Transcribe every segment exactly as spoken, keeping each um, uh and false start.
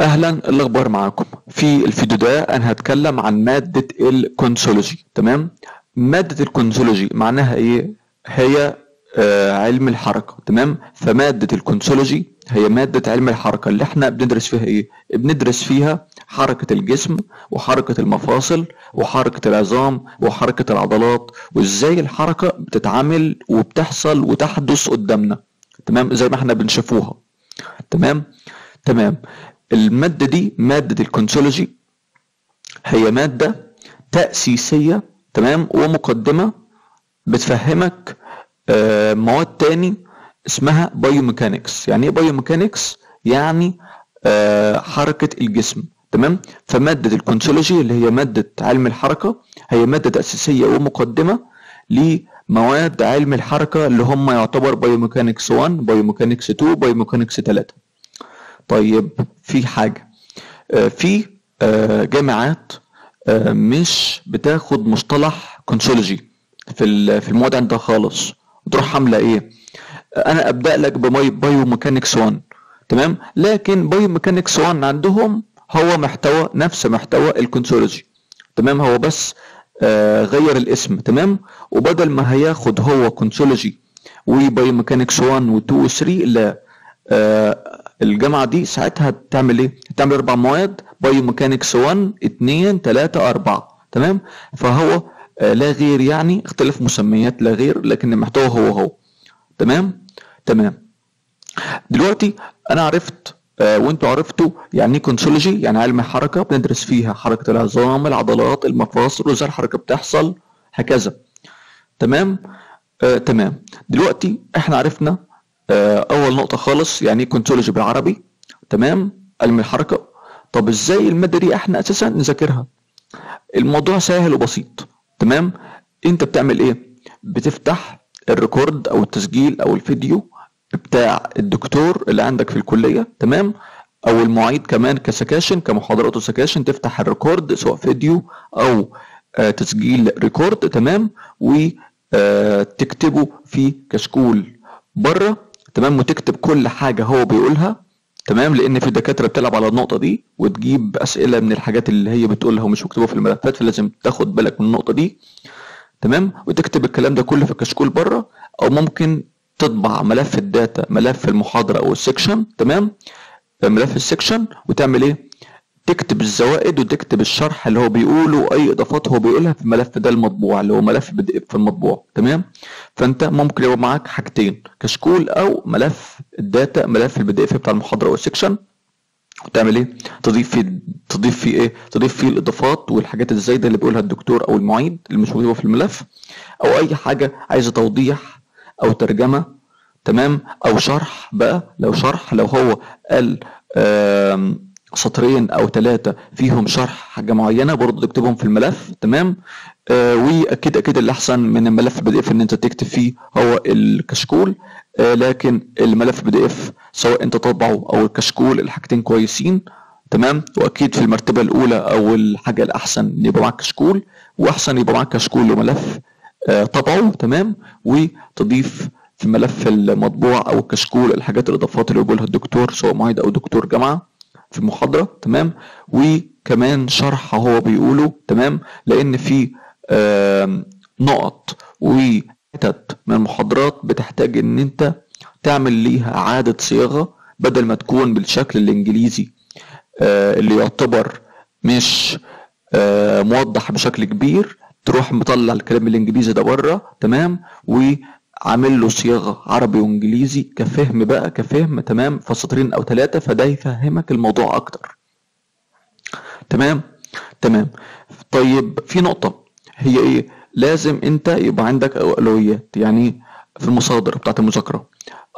اهلا، الاخبار معاكم. في الفيديو ده انا هتكلم عن ماده الكونسولوجي. تمام، ماده الكونسولوجي معناها ايه؟ هي آه علم الحركه. تمام، فماده الكونسولوجي هي ماده علم الحركه اللي احنا بندرس فيها ايه؟ بندرس فيها حركه الجسم وحركه المفاصل وحركه العظام وحركه العضلات، وازاي الحركه بتتعامل وبتحصل وتحدث قدامنا. تمام، زي ما احنا بنشوفوها. تمام تمام المادة دي مادة الكونسولوجي هي مادة تأسيسية، تمام، ومقدمة بتفهمك آه مواد تاني اسمها بايوميكانيكس. يعني ايه بايوميكانيكس؟ يعني آه حركة الجسم. تمام، فمادة الكونسولوجي اللي هي مادة علم الحركة هي مادة تأسيسية ومقدمة لمواد علم الحركة اللي هم يعتبر بايوميكانيكس واحد، بايوميكانيكس اتنين، بايوميكانيكس تلاتة. طيب، في حاجة، في جامعات مش بتاخد مصطلح كونسولوجي في في المواد عندها خالص، وتروح عاملة ايه؟ انا ابدأ لك ببايوميكانيكس واحد. تمام، لكن بايوميكانيكس واحد عندهم هو محتوى نفس محتوى الكونسولوجي. تمام، هو بس غير الاسم. تمام، وبدل ما هياخد هو كونسولوجي وبايوميكانيكس واحد و اتنين و تلاتة، لا، الجامعة دي ساعتها هتعمل ايه؟ هتعمل اربع مواد، بايوميكانيكس واحد اتنين تلاتة اربعة. تمام، فهو لا غير، يعني اختلاف مسميات لا غير، لكن المحتوى هو هو. تمام تمام دلوقتي انا عرفت آه وانتوا عرفتوا يعني ايه كونسولوجي، يعني علم الحركة بندرس فيها حركة العظام، العضلات، المفاصل، وازاي الحركة بتحصل، هكذا. تمام آه تمام دلوقتي احنا عرفنا اول نقطه خالص، يعني ايه كونسولوجي بالعربي. تمام، علم الحركه. طب ازاي الماده دي احنا اساسا نذاكرها؟ الموضوع سهل وبسيط. تمام، انت بتعمل ايه؟ بتفتح الريكورد او التسجيل او الفيديو بتاع الدكتور اللي عندك في الكليه. تمام، او المعيد كمان كسكاشن، كمحاضرات وسكاشن، تفتح الريكورد سواء فيديو او تسجيل ريكورد. تمام، وتكتبه في كشكول بره. تمام، وتكتب كل حاجه هو بيقولها. تمام، لان في دكاتره بتلعب على النقطه دي وتجيب اسئله من الحاجات اللي هي بتقولها ومش مكتوبه في الملفات، فلازم تاخد بالك من النقطه دي. تمام، وتكتب الكلام ده كله في الكشكول بره، او ممكن تطبع ملف الداتا، ملف المحاضره او السكشن. تمام، ملف السكشن، وتعمل ايه؟ تكتب الزوائد وتكتب الشرح اللي هو بيقوله واي اضافات هو بيقولها في الملف ده المطبوع، اللي هو ملف بي دي اف المطبوع. تمام، فانت ممكن يبقى معاك حاجتين، كشكول او ملف الداتا، ملف البي دي اف بتاع المحاضره او السكشن، وتعمل ايه؟ تضيف فيه تضيف فيه ايه؟ تضيف فيه الاضافات والحاجات الزايده اللي بيقولها الدكتور او المعيد اللي مش موجوده في الملف، او اي حاجه عايزه توضيح او ترجمه. تمام، او شرح بقى، لو شرح، لو هو قال سطرين او ثلاثه فيهم شرح حاجه معينه، برضه تكتبهم في الملف. تمام، آه واكيد اكيد اللي احسن من الملف البي دي اف ان انت تكتب فيه هو الكشكول، آه لكن الملف البي دي اف سواء انت طبعه او الكشكول، الحاجتين كويسين. تمام، واكيد في المرتبه الاولى او الحاجه الاحسن يبقى معاك كشكول، واحسن يبقى معاك كشكول وملف آه طبعه. تمام، وتضيف في ملف المطبوع او الكشكول الحاجات الاضافات اللي بيقولها الدكتور سواء معيد او دكتور جامعه في المحاضرة. تمام، وكمان شرح هو بيقوله. تمام، لأن في نقط وحتت من المحاضرات بتحتاج إن أنت تعمل ليها إعادة صياغة، بدل ما تكون بالشكل الإنجليزي اللي يعتبر مش موضح بشكل كبير، تروح مطلع الكلام الإنجليزي ده بره. تمام، و عامل له صياغه عربي وانجليزي كفهم بقى، كفهم. تمام، فسطرين او ثلاثه، فده يفهمك الموضوع اكتر. تمام تمام طيب، في نقطه هي ايه؟ لازم انت يبقى عندك اولويات، يعني في المصادر بتاعه المذاكره.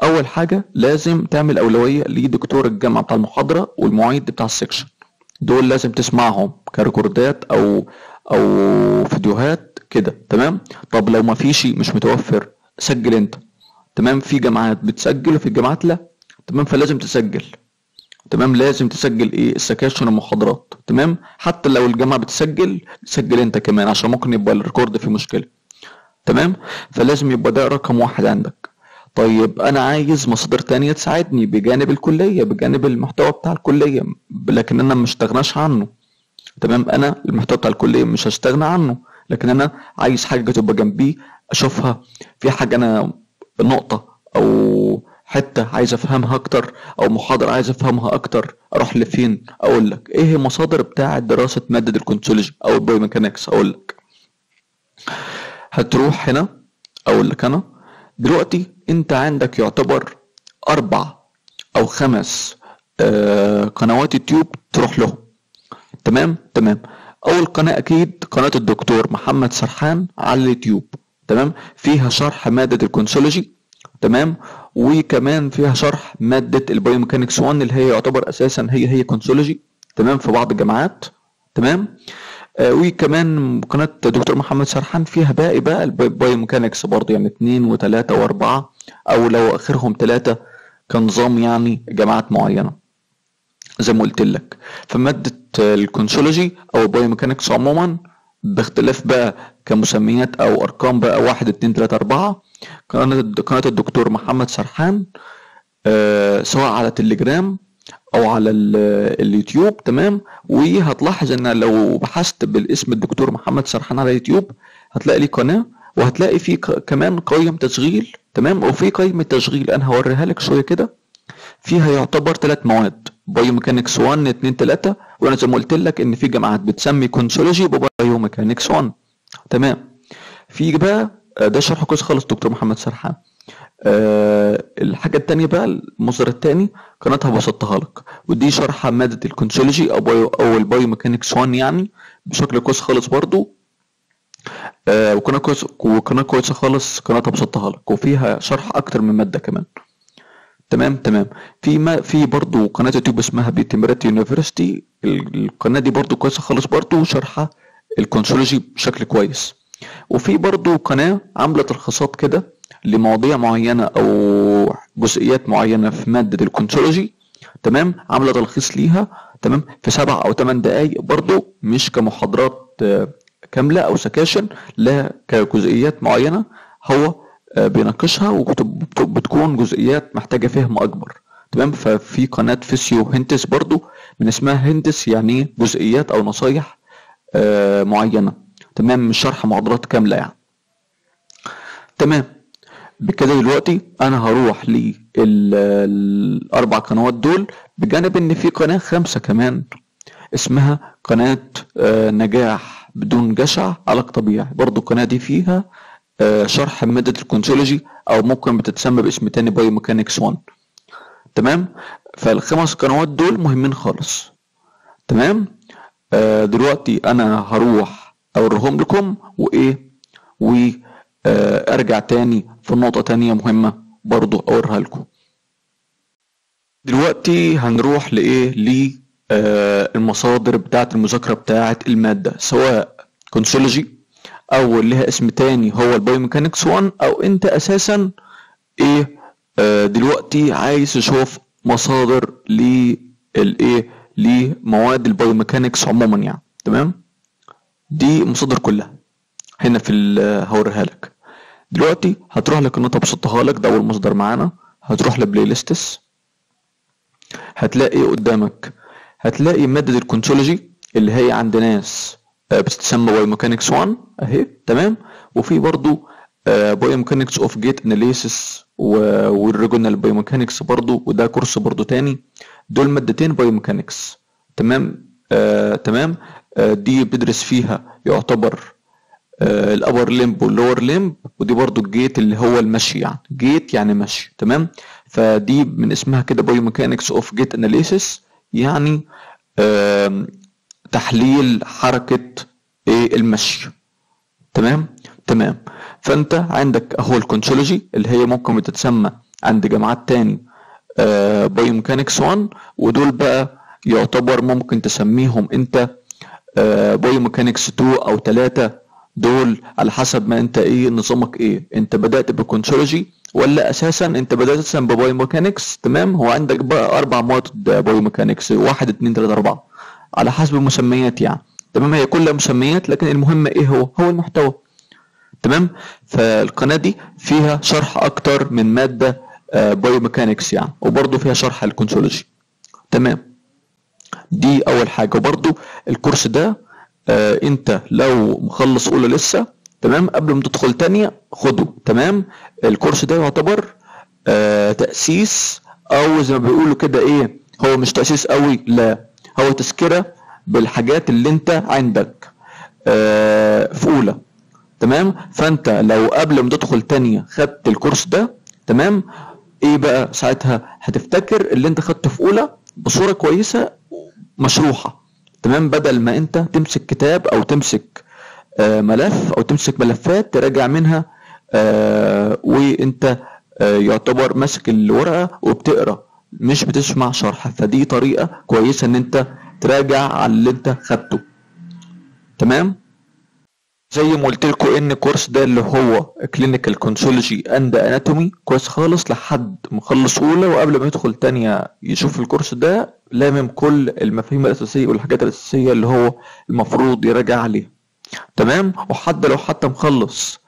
اول حاجه لازم تعمل اولويه لدكتور الجامعه بتاع المحاضره والمعيد بتاع السكشن، دول لازم تسمعهم كريكوردات او او فيديوهات كده. تمام، طب لو ما فيش، مش متوفر، سجل انت. تمام، في جامعات بتسجل وفي جامعات لا. تمام، فلازم تسجل. تمام، لازم تسجل ايه؟ السكاشن والمحاضرات. تمام، حتى لو الجامعه بتسجل، سجل انت كمان، عشان ممكن يبقى الريكورد فيه مشكله. تمام، فلازم يبقى ده رقم واحد عندك. طيب انا عايز مصادر تانية تساعدني بجانب الكلية، بجانب المحتوى بتاع الكلية، لكن انا مش هستغناش عنه. تمام، انا المحتوى بتاع الكلية مش هستغنى عنه، لكن انا عايز حاجة تبقى جنبيه اشوفها، في حاجة انا نقطة او حتة عايز افهمها اكتر، او محاضرة عايز افهمها اكتر، اروح لفين؟ اقول لك ايه هي مصادر بتاع دراسة مادة الكونسولوجي او البايوميكانيكس. اقول لك هتروح هنا، اقول لك انا دلوقتي انت عندك يعتبر اربع او خمس آه قنوات يوتيوب تروح له. تمام تمام اول قناة اكيد قناة الدكتور محمد سرحان على اليوتيوب، تمام، فيها شرح مادة الكونسولوجي، تمام، وكمان فيها شرح مادة البايوميكانيكس واحد اللي هي يعتبر اساسا هي هي كونسولوجي، تمام، في بعض الجامعات، تمام. آه وكمان قناة دكتور محمد سرحان فيها باقي بقى البايوميكانيكس برضه، يعني اتنين وتلاتة واربعة، او لو اخرهم تلاتة كنظام يعني جامعات معينة زي ما قلت لك. فمادة الكونسولوجي او البايوميكانيكس عموما باختلاف بقى كمسميات او ارقام بقى واحد اتنين تلاتة اربعة، قناة الدكتور محمد سرحان آه سواء على تليجرام او على اليوتيوب، تمام. وهتلاحظ ان لو بحثت بالاسم الدكتور محمد سرحان على اليوتيوب هتلاقي لي قناه، وهتلاقي في كمان قيم تشغيل، تمام، وفي قيمه تشغيل انا هوريها لك شويه كده، فيها يعتبر ثلاث مواد بايوميكانيكس واحد اتنين تلاتة، وانا زي ما قلت لك ان في جامعات بتسمي كونسولوجي بايوميكانيكس واحد، تمام. في بقى ده شرح كويس خالص دكتور محمد سرحان. أه الحاجة التانية بقى، المصدر التاني قناتها بسطتها لك، ودي شرحة مادة الكونسولوجي أو بايو أو البايوميكانيكس واحد يعني بشكل كويس خالص برضو، أه وقناة كويسة وقناة كويسة خالص قناتها بسطتها لك، وفيها شرح أكتر من مادة كمان، تمام تمام. في ما في برضو قناة يوتيوب اسمها بي تي ميريت يونيفرسيتي، القناة دي برضو كويسة خالص برضو، شرحة الكونسولوجي بشكل كويس. وفي برضو قناة عاملة تلخيصات كده لمواضيع معينة أو جزئيات معينة في مادة الكونسولوجي، تمام، عاملة تلخيص ليها، تمام، في سبع أو تمن دقايق برضو، مش كمحاضرات كاملة أو سكاشن، لا كجزئيات معينة هو بيناقشها وبتكون جزئيات محتاجة فهم أكبر، تمام. ففي قناة فيسيو هنتس برضو، من اسمها هنتس يعني جزئيات أو نصايح معينة، تمام، مش شرح محاضرات كاملة يعني، تمام. بكده دلوقتي انا هروح للاربع قنوات دول، بجانب ان في قناه خمسه كمان اسمها قناه نجاح بدون جشع علاج طبيعي، برضو القناه دي فيها شرح ماده الكونسولوجي او ممكن بتتسمى باسم تاني بايوميكانيكس واحد، تمام. فالخمس قنوات دول مهمين خالص، تمام. دلوقتي انا هروح اوريهم لكم وايه و آه ارجع تاني في نقطة تانية مهمة برضو اوريها لكم. دلوقتي هنروح لايه؟ ل آه المصادر بتاعة المذاكرة بتاعة المادة، سواء كونسولوجي او ليها اسم تاني هو البايوميكانيكس واحد، او انت اساسا ايه آه دلوقتي عايز تشوف مصادر للايه؟ لمواد البايوميكانيكس عموما يعني، تمام؟ دي مصادر كلها هنا في هوريها لك. دلوقتي هتروح لقناة بسطها لك، ده اول مصدر معانا، هتروح لبلاي ليستس، هتلاقي قدامك هتلاقي مادة الكونسولوجي اللي هي عند ناس بتتسمى بايوميكانيكس واحد اهي، تمام، وفي برضو بايوميكانيكس اوف جيت اناليسيس والريجونال بايوميكانيكس برضو، وده كورس برضو تاني، دول مادتين بايوميكانيكس، تمام آه تمام آه دي بتدرس فيها يعتبر الابر لمب واللور لمب، ودي برضو الجيت اللي هو المشي يعني، جيت يعني مشي، تمام. فدي من اسمها كده بايوميكانيكس اوف جيت اناليسيس، يعني تحليل حركه ايه؟ المشي، تمام تمام. فانت عندك اهو الكونسولوجي اللي هي ممكن بتتسمى عند جامعات تاني بايوميكانيكس واحد، ودول بقى يعتبر ممكن تسميهم انت بايوميكانيكس اتنين او تلاتة، دول على حسب ما انت ايه نظامك، ايه انت بدأت بالكونسولوجي ولا اساسا انت بدأت اساسا ببايوميكانيكس، تمام. هو عندك بقى اربع مواد بايوميكانيكس، واحد اتنين تلاتة اربعة على حسب المسميات يعني، تمام، هي كلها مسميات، لكن المهم ايه هو؟ هو المحتوى، تمام. فالقناه دي فيها شرح اكتر من ماده بايوميكانيكس يعني، وبرده فيها شرح الكونسولوجي. تمام، دي اول حاجه. وبرده الكورس ده آه انت لو مخلص اولى لسه تمام قبل ما تدخل ثانيه خده. تمام، الكورس ده يعتبر آه تاسيس، او زي ما بيقولوا كده ايه، هو مش تاسيس قوي، لا هو تذكره بالحاجات اللي انت عندك آه في اولى. تمام، فانت لو قبل ما تدخل ثانيه خدت الكورس ده تمام، ايه بقى ساعتها هتفتكر اللي انت خدته في اولى بصوره كويسه مشروحه. تمام، بدل ما انت تمسك كتاب او تمسك آه ملف او تمسك ملفات تراجع منها آه وانت آه يعتبر ماسك الورقه وبتقرا مش بتسمع شرح. فدي طريقه كويسه ان انت تراجع على اللي انت خدته. تمام، زي ما قلت لكم ان الكورس ده اللي هو كلينيكال كونسولوجي اند اناتومي كويس خالص لحد مخلص اولى، وقبل ما يدخل تانية يشوف الكورس ده لامم كل المفاهيم الاساسيه والحاجات الاساسيه اللي هو المفروض يراجع عليها. تمام، وحتى لو حتى مخلص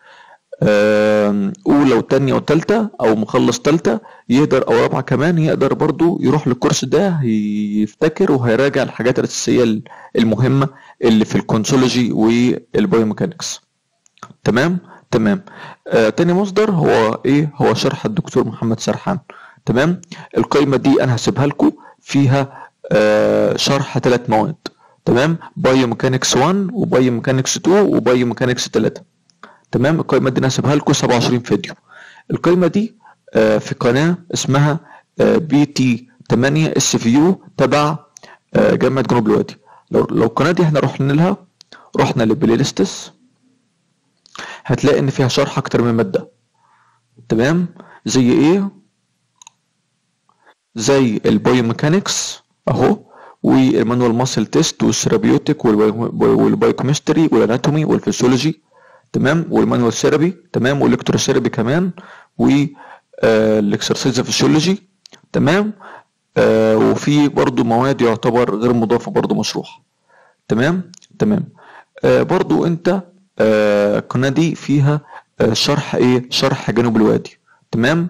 اولى وتانية وتالتة او مخلص تالتة يقدر، او رابعه كمان يقدر برضو يروح للكورس ده هيفتكر وهيراجع الحاجات الاساسيه المهمه اللي في الكونسولوجي والبايوميكانيكس. تمام تمام آه تاني مصدر هو ايه؟ هو شرح الدكتور محمد سرحان. تمام، القائمه دي انا هسيبها لكم فيها آه شرح ثلاث مواد. تمام، بايوميكانيكس واحد وبايوميكانيكس اتنين وبايوميكانيكس تلاتة. تمام، القائمه دي انا هسيبها لكم سبعة وعشرين فيديو. القائمه دي آه في قناه اسمها آه بي تي سفن اس في يو تبع آه جامعه جنوب الوادي. لو لو القناه دي احنا رحنا لها، رحنا للبلاي ليستس، هتلاقي ان فيها شرح اكتر من ماده. تمام، زي ايه؟ زي البايوميكانيكس اهو، والمانوال ماسل تيست والسيرابيوتك والبايوكيمستري والاناتومي والفسيولوجي. تمام، والمانوال ثيرابي. تمام، والكترو ثيرابي كمان، والاكسرسايز فيسيولوجي. تمام، آه وفي برضو مواد يعتبر غير مضافه برضو مشروحه. تمام تمام آه برضو انت آه القناه دي فيها آه شرح ايه؟ شرح جنوب الوادي. تمام،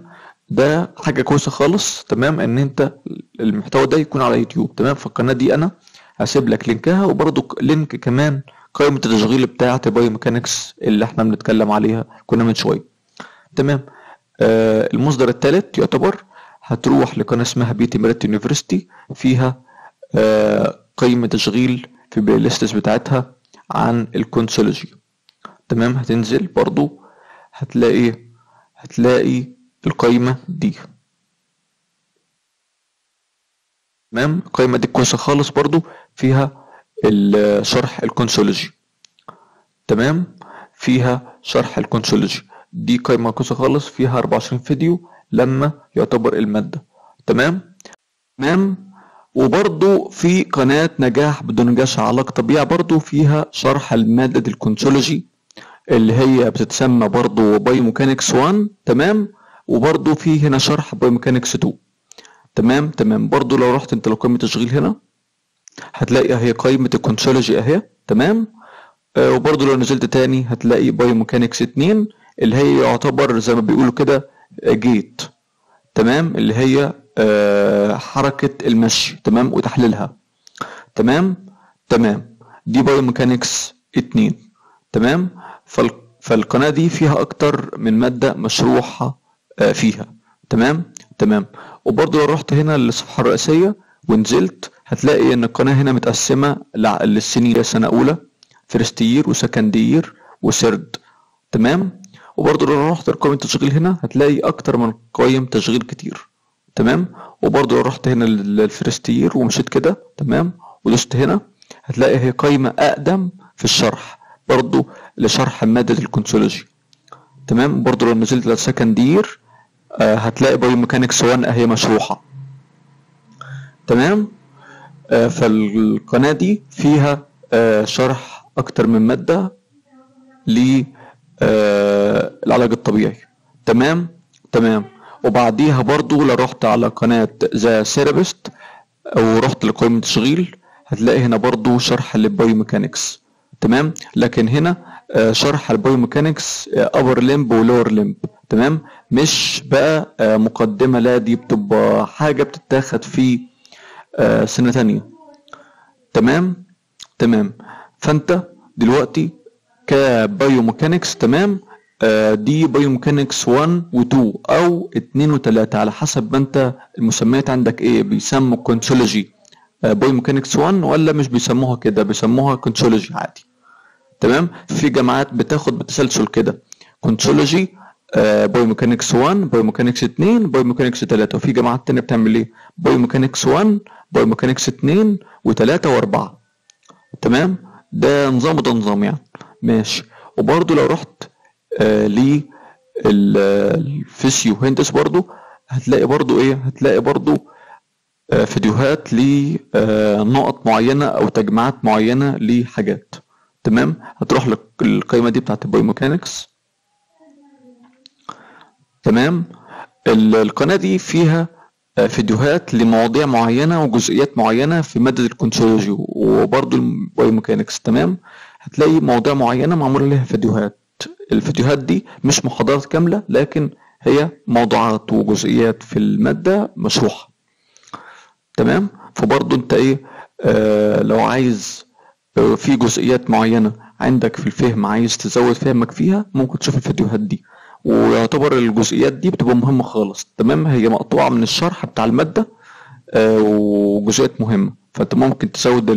ده حاجه كويسه خالص. تمام، ان انت المحتوى ده يكون على يوتيوب. تمام، فالقناه دي انا هسيب لك لينكها، وبرضو لينك كمان قائمه التشغيل بتاعه بايوميكانيكس اللي احنا بنتكلم عليها كنا من شويه. تمام، آه المصدر الثالث يعتبر هتروح لقناه اسمها بي تي ميريت يونيفرسيتي، فيها آه قائمه تشغيل في بلاي ليستس بتاعتها عن الكونسولوجي. تمام، هتنزل برضو هتلاقي هتلاقي القائمه دي. تمام، القائمه دي كويسه خالص، برضو فيها الشرح الكونسولوجي. تمام، فيها شرح الكونسولوجي، دي قائمه كويسه خالص فيها أربعة وعشرين فيديو لما يعتبر المادة. تمام تمام وبرضو في قناة نجاح بدون جشع علاقة طبيعة، برضو فيها شرح المادة الكونسولوجي اللي هي بتتسمى برضو بايوميكانيكس واحد. تمام، وبرضو في هنا شرح بايوميكانيكس اتنين. تمام تمام برضو لو رحت انت لقائمة تشغيل هنا هتلاقي هي قائمة الكونسولوجي اهي. تمام، آه وبرضو لو نزلت تاني هتلاقي بايوميكانيكس اتنين اللي هي يعتبر زي ما بيقولوا كده جيت. تمام، اللي هي آه حركة المشي. تمام، وتحليلها. تمام تمام دي بايوميكانيكس اتنين. تمام، فالقناة دي فيها اكتر من مادة مشروحة آه فيها. تمام تمام وبرضه لو رحت هنا للصفحة الرئيسية ونزلت هتلاقي ان القناة هنا متقسمة للسنين، سنة اولى، فيرست يير، وسكند يير، وسرد. تمام، وبرضه لو رحت لقائمة التشغيل هنا هتلاقي أكتر من قائم تشغيل كتير. تمام، وبرضه لو رحت هنا للفيرست يير ومشيت كده تمام ودوست هنا هتلاقي هي قائمة أقدم في الشرح، برضه لشرح مادة الكونسولوجي. تمام، برضه لو نزلت للسكند يير آه هتلاقي بايوميكانيكس واحد أهي مشروحة. تمام، آه فالقناة دي فيها آه شرح أكتر من مادة ل آه العلاج الطبيعي. تمام تمام وبعديها برضو لو رحت على قناة ذا سيرابيست ورحت لقائمة تشغيل هتلاقي هنا برضو شرح للبايوميكانيكس. تمام، لكن هنا شرح البايوميكانيكس ابر لمب ولور لمب، تمام؟ مش بقى مقدمه، لا دي بتبقى حاجه بتتاخد في سنه ثانيه. تمام تمام فانت دلوقتي كبايوميكانيكس، تمام، دي بايوميكانيكس واحد و2 او اتنين وتلاتة على حسب ما انت المسميات عندك ايه. بيسموا الكونسولوجي بايوميكانيكس واحد ولا مش بيسموها كده؟ بيسموها كونسولوجي عادي، تمام. في جامعات بتاخد بتسلسل كده، كونسولوجي بايوميكانيكس واحد، بايوميكانيكس اتنين، بايوميكانيكس تلاتة. وفي جامعات تانية بتعمل ايه؟ بايوميكانيكس واحد، بايوميكانيكس اتنين و3 و4، تمام. ده نظام وده نظام يعني، ماشي. وبرضه لو رحت آه ليه الفيسيو هندس برضو هتلاقي برضو ايه هتلاقي برضو آه فيديوهات لنقط آه معينة او تجمعات معينة لحاجات، تمام. هتروح لك القائمة دي بتاعت البايوميكانيكس، تمام. القناة دي فيها آه فيديوهات لمواضيع معينة وجزئيات معينة في مادة الكونسولوجي وبرضو البايوميكانيكس، تمام. هتلاقي مواضيع معينة معمولة لها فيديوهات. الفيديوهات دي مش محاضرات كاملة، لكن هي موضوعات وجزئيات في المادة مشروحة، تمام. فبرضه انت ايه آه لو عايز آه في جزئيات معينة عندك في الفهم عايز تزود فهمك فيها، ممكن تشوف الفيديوهات دي. ويعتبر الجزئيات دي بتبقى مهمة خالص، تمام. هي مقطوعة من الشرح بتاع المادة آه وجزئيات مهمة، فانت ممكن تزود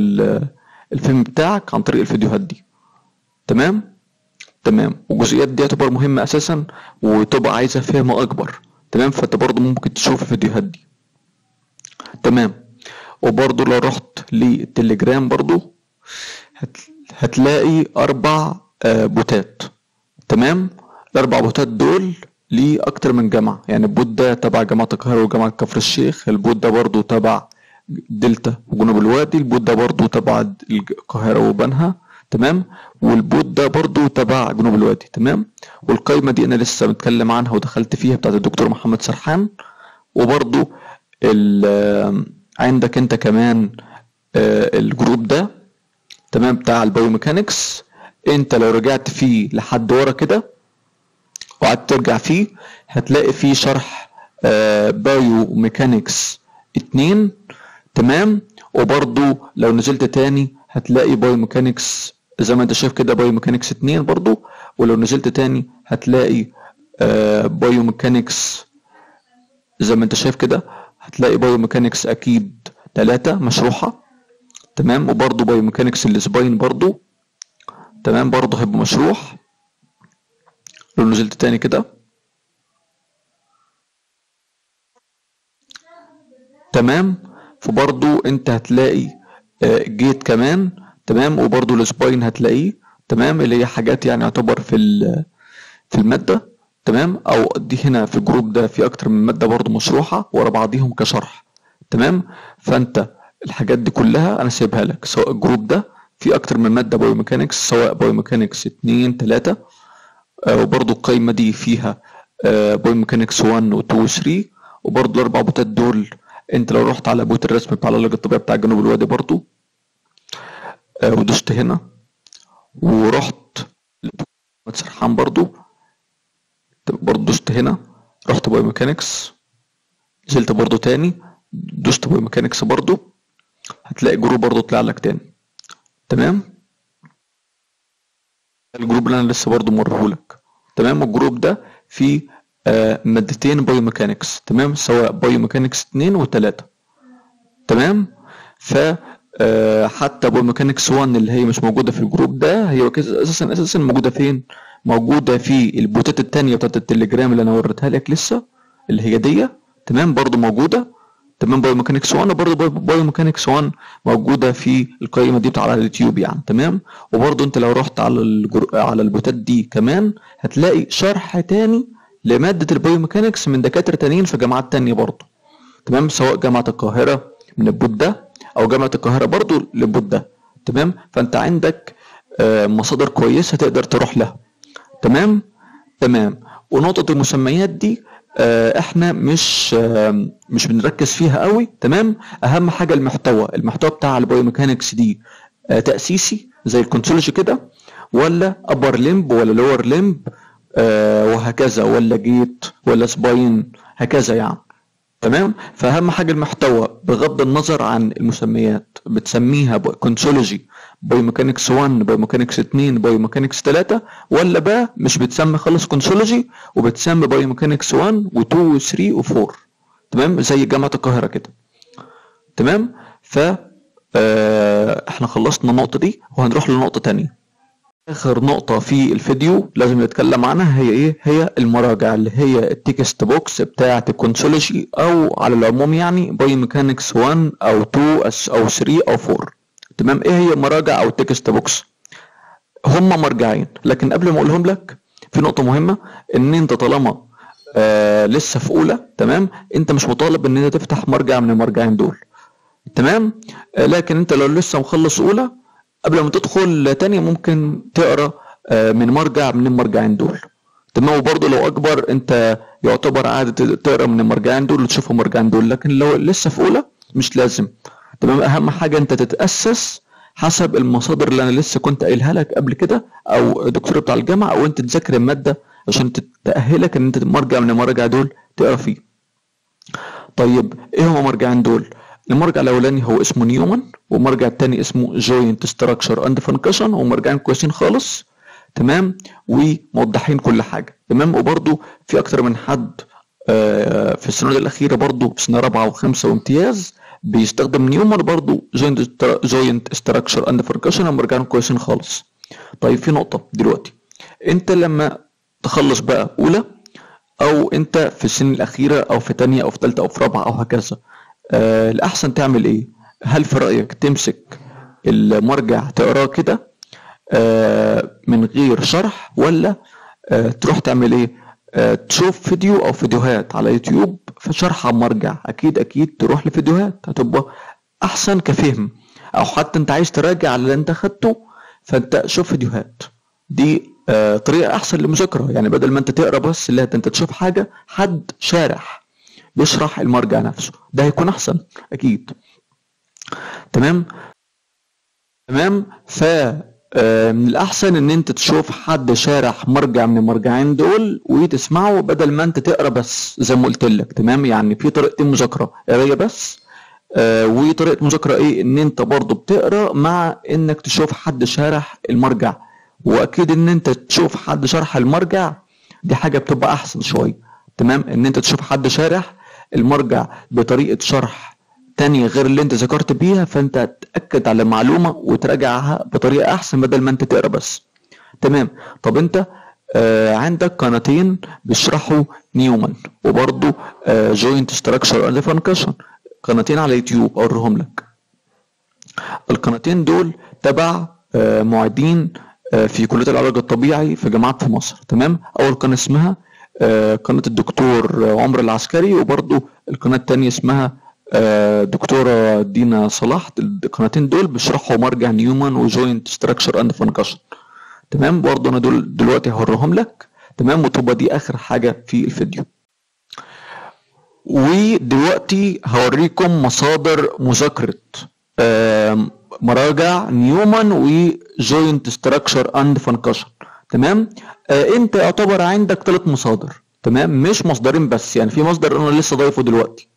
الفهم بتاعك عن طريق الفيديوهات دي، تمام تمام والجزئيات دي تعتبر مهمه اساسا وتبقى عايزه فهم اكبر، تمام. فانت برضه ممكن تشوف الفيديوهات دي، تمام. وبرضه لو رحت للتليجرام برضه هتلاقي اربع بوتات، تمام. الاربع بوتات دول ليه اكتر من جامعه، يعني البوت ده تبع جامعه القاهره وجامعه كفر الشيخ، البوت ده برضه تبع دلتا وجنوب الوادي، البوت ده برضه تبع القاهره وبنها، تمام. والبوت ده برضو تبع جنوب الوادي، تمام. والقايمه دي انا لسه متكلم عنها ودخلت فيها بتاعت الدكتور محمد سرحان. وبرضو عندك انت كمان الجروب ده، تمام، بتاع البايوميكانيكس. انت لو رجعت فيه لحد ورا كده وقعدت ترجع فيه هتلاقي فيه شرح بايوميكانيكس اتنين، تمام. وبرضو لو نزلت تاني هتلاقي بايوميكانيكس زي ما انت شايف كده، بايوميكانيكس اتنين برضو. ولو نزلت تاني هتلاقي آه بايوميكانيكس زي ما انت شايف كده، هتلاقي بايوميكانيكس اكيد تلاتة مشروحة، تمام. وبرضو بايوميكانيكس السباين برضو، تمام، برضو هيبقى مشروح. لو نزلت تاني كده، تمام. فبرضو انت هتلاقي جيت كمان، تمام. وبرضو السباين هتلاقيه، تمام، اللي هي حاجات يعني يعتبر في في الماده، تمام. او دي هنا في الجروب ده في اكتر من ماده برضو مشروحه ورا بعضيهم كشرح، تمام. فانت الحاجات دي كلها انا سايبها لك، سواء الجروب ده في اكتر من ماده بايوميكانيكس، سواء بايوميكانيكس اتنين تلاتة. آه وبرضو القايمه دي فيها آه بايوميكانيكس واحد و اتنين و تلاتة. وبرضو الاربع بوتات دول انت لو رحت على بوت الرسم بتاع العلاج الطبيعي بتاع جنوب الوادي برضو آه ودشت هنا ورحت محمد سرحان برضو برضو دشت هنا، رحت بايوميكانيكس، نزلت برضو تاني دشت بايوميكانيكس برضو، هتلاقي جروب برضو طلع لك تاني، تمام. الجروب اللي انا لسه برضو مرهولك، تمام. والجروب ده فيه آه مادتين بايوميكانيكس، تمام، سواء بايوميكانيكس اتنين وتلاتة، تمام. ف آه حتى بايوميكانيكس واحد اللي هي مش موجوده في الجروب ده، هي اساسا اساسا موجوده فين؟ موجوده في البوتات الثانيه بتاعت التليجرام اللي انا وريتها لك لسه، اللي هي دي، تمام، برضو موجوده، تمام. بايوميكانيكس واحد برضو بايوميكانيكس واحد موجوده في القائمه دي بتاع اليوتيوب يعني، تمام. وبرضو انت لو رحت على الجر... على البوتات دي كمان هتلاقي شرح تاني لماده البايوميكانيكس من دكاتره تانيين في جامعات تانيه برضو، تمام، سواء جامعه القاهره من البوت ده او جامعه القاهره برضو للبوت ده، تمام. فانت عندك مصادر كويسه تقدر تروح لها، تمام تمام ونقطه المسميات دي احنا مش مش بنركز فيها قوي، تمام. اهم حاجه المحتوى المحتوى بتاع البايوميكانيكس دي تاسيسي زي الكونسولوجي كده، ولا upper limb ولا lower limb آه وهكذا، ولا جيت ولا سباين هكذا يعني. تمام. فأهم حاجة المحتوى بغض النظر عن المسميات، بتسميها كونسولوجي، بايوميكانيكس واحد، بايوميكانيكس اتنين، بايوميكانيكس تلاتة، ولا بقى مش بتسمى خالص كونسولوجي وبتسمى بايوميكانيكس واحد و2 و3 و4. تمام، زي جامعة القاهرة كده. تمام. ف احنا خلصنا النقطة دي وهنروح لنقطة تانية. اخر نقطة في الفيديو لازم نتكلم عنها هي ايه؟ هي المراجع اللي هي التكست بوكس بتاعة الكونسولوجي، او على العموم يعني بايوميكانيكس واحد او اتنين او تلاتة او اربعة. تمام. ايه هي مراجع او التكست بوكس؟ هما مرجعين، لكن قبل ما اقولهم لك في نقطة مهمة، ان انت طالما آه لسه في اولى، تمام، انت مش مطالب ان انت تفتح مرجع من المرجعين دول. تمام. آه لكن انت لو لسه مخلص اولى، قبل ما تدخل تانية ممكن تقرا من مرجع من المرجعين دول. تمام. وبرضه لو اكبر انت يعتبر عادي تقرا من المرجعين دول وتشوف المرجعين دول، لكن لو لسه في اولى مش لازم. تمام. اهم حاجه انت تتاسس حسب المصادر اللي انا لسه كنت قايلها لك قبل كده، او الدكتور بتاع الجامعه، او انت تذاكر الماده عشان تتاهلك ان انت مرجع من المراجع دول تقرا فيه. طيب ايه هما المرجعين دول؟ المرجع الاولاني هو اسمه نيومان، والمرجع الثاني اسمه جوينت ستراكشر اند فانكشن، ومرجعين كويسين خالص. تمام. وموضحين كل حاجه. تمام. وبرده في اكتر من حد في السنوات الاخيره، برده في سنه رابعه وخمسه وامتياز، بيستخدم نيومان برده جوينت جوينت ستراكشر اند فانكشن، ومرجعين كويسين خالص. طيب في نقطه دلوقتي، انت لما تخلص بقى اولى، او انت في السن الاخيره، او في ثانيه، او في ثالثه، او في رابعه، او هكذا، آه الأحسن تعمل إيه؟ هل في رأيك تمسك المرجع تقراه كده آه من غير شرح، ولا آه تروح تعمل إيه؟ آه تشوف فيديو أو فيديوهات على يوتيوب فشرح عن مرجع. أكيد أكيد تروح لفيديوهات، هتبقى أحسن كفهم. أو حتى أنت عايز تراجع على اللي أنت خدته، فأنت شوف فيديوهات. دي آه طريقة أحسن للمذاكرة، يعني بدل ما أنت تقرأ بس، لا، أنت تشوف حاجة، حد شارح بيشرح المرجع نفسه، ده هيكون احسن اكيد. تمام. تمام. ف من الاحسن ان انت تشوف حد شارح مرجع من المرجعين دول وتسمعه، بدل ما انت تقرا بس زي ما قلت لك. تمام. يعني في طريقتين مذاكره، قرايه بس، آه وطريقه مذاكره ايه؟ ان انت برضه بتقرا مع انك تشوف حد شارح المرجع. واكيد ان انت تشوف حد شارح المرجع دي حاجه بتبقى احسن شويه. تمام. ان انت تشوف حد شارح المرجع بطريقه شرح تانية غير اللي انت ذكرت بيها، فانت هتتاكد على المعلومه وتراجعها بطريقه احسن بدل ما انت تقرا بس. تمام. طب انت آه عندك قناتين بيشرحوا نيومان وبرضه آه جوينت ستراكشر اند فانكشن، قناتين على يوتيوب اوريهم لك. القناتين دول تبع آه معيدين آه في كليه العلاج الطبيعي في جامعات في مصر. تمام. اول قناه اسمها آه قناة الدكتور آه عمرو العسكري، وبرضه القناة التانية اسمها آه دكتورة دينا صلاح. القناتين دول بيشرحوا مرجع نيومان وجوينت ستراكشر اند فانكشن. تمام. برضه انا دول دلوقتي هوريهم لك. تمام. وتبقى دي اخر حاجة في الفيديو. ودلوقتي هوريكم مصادر مذاكرة آه مراجع نيومان وجوينت ستراكشر اند فانكشن. تمام. آه انت يعتبر عندك ثلاث مصادر. تمام. مش مصدرين بس، يعني في مصدر انا لسه ضايفه دلوقتي.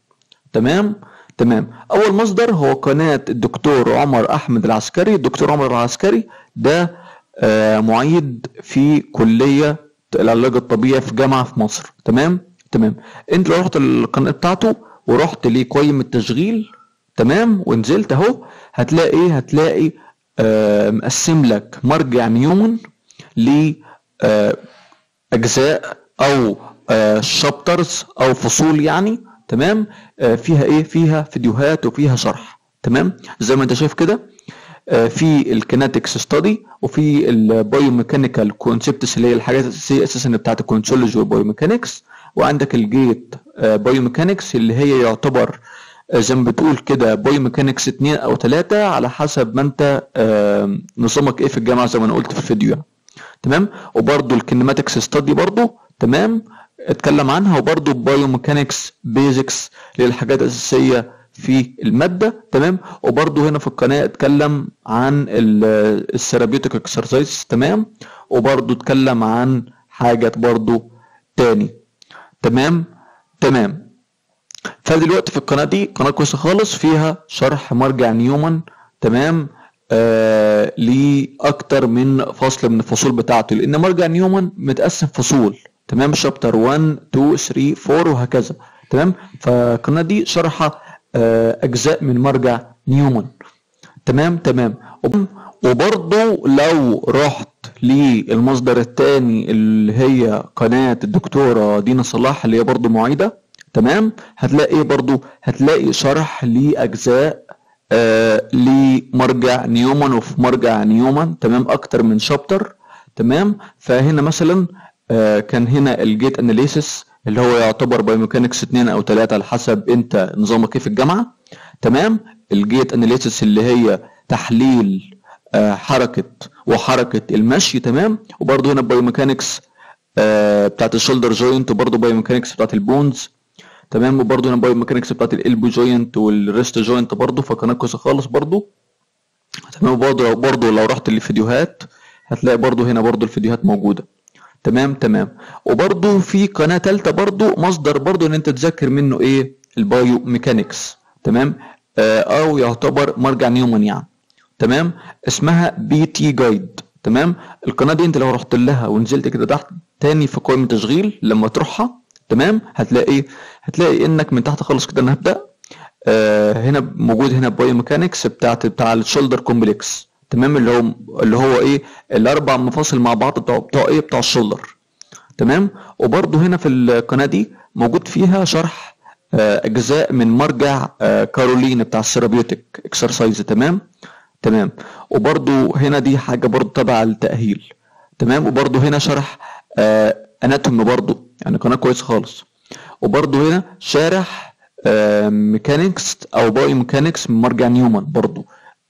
تمام. تمام. اول مصدر هو قناه الدكتور عمر احمد العسكري. الدكتور عمر العسكري ده آه معيد في كليه العلاج الطبيعي في جامعه في مصر. تمام. تمام. انت لو رحت القناه بتاعته ورحت لقيم التشغيل، تمام، ونزلت اهو، هتلاقي ايه؟ هتلاقي آه مقسم لك مرجع نيومان لأجزاء أو شابترز أو فصول يعني. تمام. فيها إيه؟ فيها فيديوهات وفيها شرح. تمام. زي ما أنت شايف كده، في الكينيتكس ستادي، وفي البايوميكانيكال كونسبتس اللي هي الحاجات الأساسية أساسا بتاعت الكونسولوجي والبايوميكانيكس، وعندك الجيت بايوميكانيكس اللي هي يعتبر زي ما بتقول كده بايوميكانيكس اتنين أو تلاتة على حسب ما أنت نظامك إيه في الجامعة زي ما أنا قلت في الفيديو يعني. تمام. وبرضه الكينيماتكس ستادي برضه، تمام، اتكلم عنها، وبرضه بايوميكانيكس بيزكس للحاجات الاساسيه في المادة. تمام. وبرضو هنا في القناة اتكلم عن السيرابيوتك اكسرسايز. تمام. وبرضو اتكلم عن حاجات برضو تاني. تمام تمام. فدلوقتي في القناة دي قناة كويسة خالص فيها شرح مرجع نيومان. تمام. آه لأكتر من فصل من الفصول بتاعته، لأن مرجع نيومان متقسم فصول. تمام. شابتر واحد اتنين تلاتة اربعة وهكذا. تمام. فالقناة دي شرحة آه أجزاء من مرجع نيومان. تمام تمام. وبرضه لو رحت للمصدر الثاني اللي هي قناة الدكتورة دينا صلاح اللي هي برضه معيدة. تمام. هتلاقي برضه هتلاقي شرح لأجزاء آه لمرجع نيومان وفي مرجع نيومان. تمام. أكتر من شابتر. تمام. فهنا مثلا آه كان هنا الجيت اناليسيس اللي هو يعتبر بايوميكانيكس اتنين او تلاتة على حسب انت نظامك ايه في الجامعه. تمام. الجيت اناليسيس اللي هي تحليل آه حركه وحركه المشي. تمام. وبرده هنا بايوميكانيكس آه بتاعت الشولدر جوينت، وبرده بايوميكانيكس بتاعت البونز. تمام. وبرده هنا بايوميكانيكس بتاعت الالبو جوينت والريست جوينت برده. فقناه كويسه خالص برده. تمام. وبرده برده لو رحت للفيديوهات هتلاقي برده هنا برده الفيديوهات موجوده. تمام تمام. وبرضه في قناه ثالثه برضه مصدر برضه ان انت تذاكر منه ايه البايو ميكانيكس. تمام. آه او يعتبر مرجع نيومان يعني. تمام. اسمها بي تي جايد. تمام. القناه دي انت لو رحت لها ونزلت كده تحت تاني في قوائم التشغيل لما تروحها. تمام. هتلاقي هتلاقي انك من تحت خالص كده انا هبدا. آه هنا موجود هنا بايو ميكانيكس بتاعت بتاع الشولدر كومبلكس. تمام. اللي هو اللي هو ايه الاربع مفاصل مع بعض بتاع بتاع ايه بتاع الشولدر. تمام. وبرده هنا في القناه دي موجود فيها شرح آه اجزاء من مرجع آه كارولين بتاع السيرابيوتك اكسرسايز. تمام تمام. وبرده هنا دي حاجه برده تبع التاهيل. تمام. وبرده هنا شرح آه اناتومي برده، يعني قناه كويسه خالص. وبرده هنا شارح آه ميكانيكس او بايو ميكانيكس من مرجع نيومان برده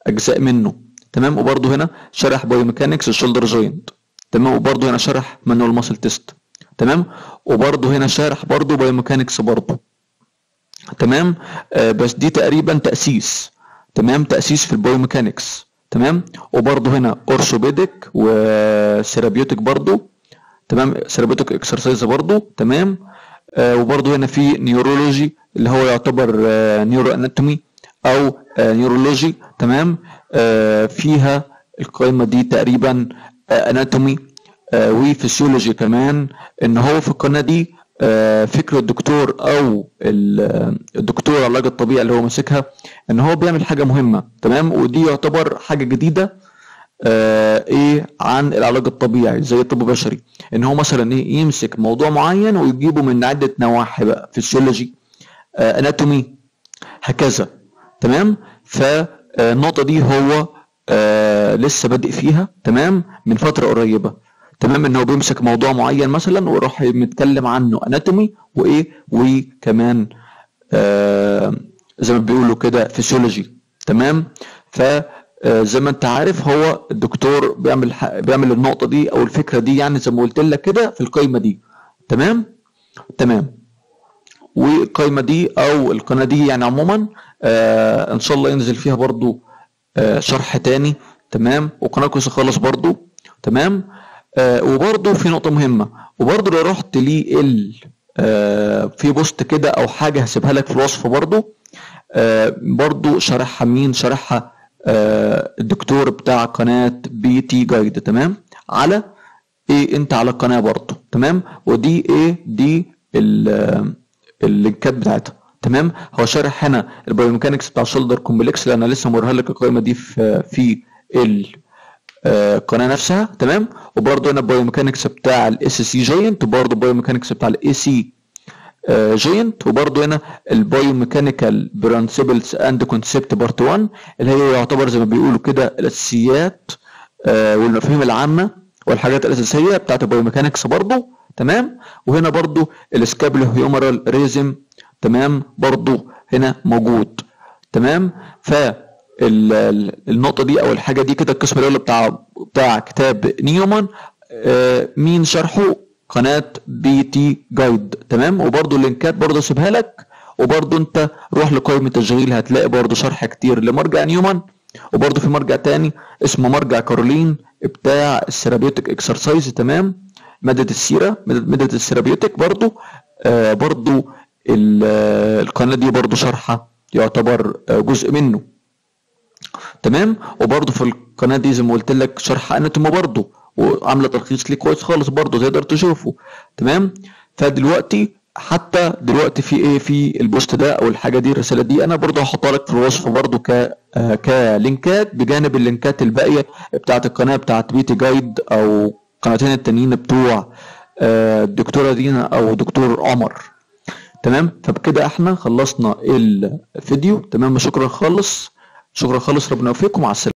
اجزاء منه. تمام. وبرده هنا شرح بايوميكانيكس الشولدر جوينت. تمام. وبرده هنا شرح مانوال ماسل تيست. تمام. وبرده هنا شارح برده بايوميكانيكس برده. تمام. آه بس دي تقريبا تاسيس. تمام. تاسيس في البايوميكانيكس. تمام. وبرده هنا اورثوبيديك وسيرابيوتك برده. تمام. سيرابيوتك اكسرسايز برده. تمام. آه وبرده هنا في نيورولوجي اللي هو يعتبر آه نيورو اناتومي او آه نيورولوجي. تمام. آه فيها القائمه دي تقريبا آه اناتومي آه وفسيولوجي كمان. ان هو في القناه دي آه فكره الدكتور او الدكتور علاج الطبيعي اللي هو ماسكها ان هو بيعمل حاجه مهمه. تمام. ودي يعتبر حاجه جديده آه ايه عن العلاج الطبيعي زي الطب البشري، ان هو مثلا ايه يمسك موضوع معين ويجيبه من عده نواحي بقى فسيولوجي آه اناتومي هكذا. تمام. فالنقطة دي هو آه لسه بادئ فيها. تمام. من فترة قريبة. تمام. ان هو بيمسك موضوع معين مثلا ويروح متكلم عنه اناتومي وايه وكمان آه زي ما بيقولوا كده فسيولوجي. تمام. فزي ما انت عارف هو الدكتور بيعمل بيعمل النقطة دي او الفكرة دي يعني زي ما قلت لك كده في القايمة دي. تمام تمام. والقايمة دي او القناة دي يعني عموما آه ان شاء الله ينزل فيها برضو آه شرح تاني. تمام. وقناة كويسة خالص برضو. تمام. آه وبرضو في نقطة مهمة، وبرضو لو رحت لي ال آه في بوست كده او حاجة هسيبها لك في الوصف برضو آه برضو شرحها مين شرحها آه الدكتور بتاع قناة بي تي جايد. تمام. على ايه انت على القناة برضو. تمام. ودي ايه دي ال اللينكات بتاعتها. تمام. هو شارح هنا البايوميكانكس بتاع الشولدر كومبلكس لان انا لسه موريها لك القائمه دي في في القناه نفسها. تمام. وبرده هنا البايوميكانكس بتاع الاس سي جوينت، وبرده البايوميكانكس بتاع الاي سي جوينت، وبرده هنا البايوميكانيكال برنسبلز اند كونسبت بارت واحد اللي هي يعتبر زي ما بيقولوا كده الاساسيات والمفاهيم العامه والحاجات الاساسيه بتاعت البايوميكانكس برده. تمام. وهنا برضو السكابلو هيومرال ريزم. تمام. برضو هنا موجود. تمام. فالنقطه دي او الحاجه دي كده القسم الاول بتاع بتاع كتاب نيومان آه مين شرحه قناه بي تي جايد. تمام. وبرضو اللينكات برضو اسيبها لك. وبرضو انت روح لقائمة تشغيل هتلاقي برضو شرح كتير لمرجع نيومان، وبرضو في مرجع تاني اسمه مرجع كارولين بتاع السيرابيوتك اكسرسايز، تمام، مادة السيرة، مادة السيرابيوتك برضو. آه برضو القناة دي برضو شرحة يعتبر جزء منه، تمام. وبرضو في القناة دي زي ما قلت لك شرح اناتومي برضو، وعاملة تلخيص ليه كويس خالص برضو تقدر تشوفه، تمام. فدلوقتي حتى دلوقتي في ايه في البوست ده او الحاجه دي الرساله دي انا برضو هحطها لك في الوصف برضو ك آه كلينكات بجانب اللينكات الباقيه بتاعه القناه بتاعه بيتي جايد او قناتين التانيين بتوع آه الدكتوره دينا او دكتور عمر، تمام. فبكده احنا خلصنا الفيديو، تمام. شكرا خالص، شكرا خالص، ربنا يوفقكم، مع السلامه.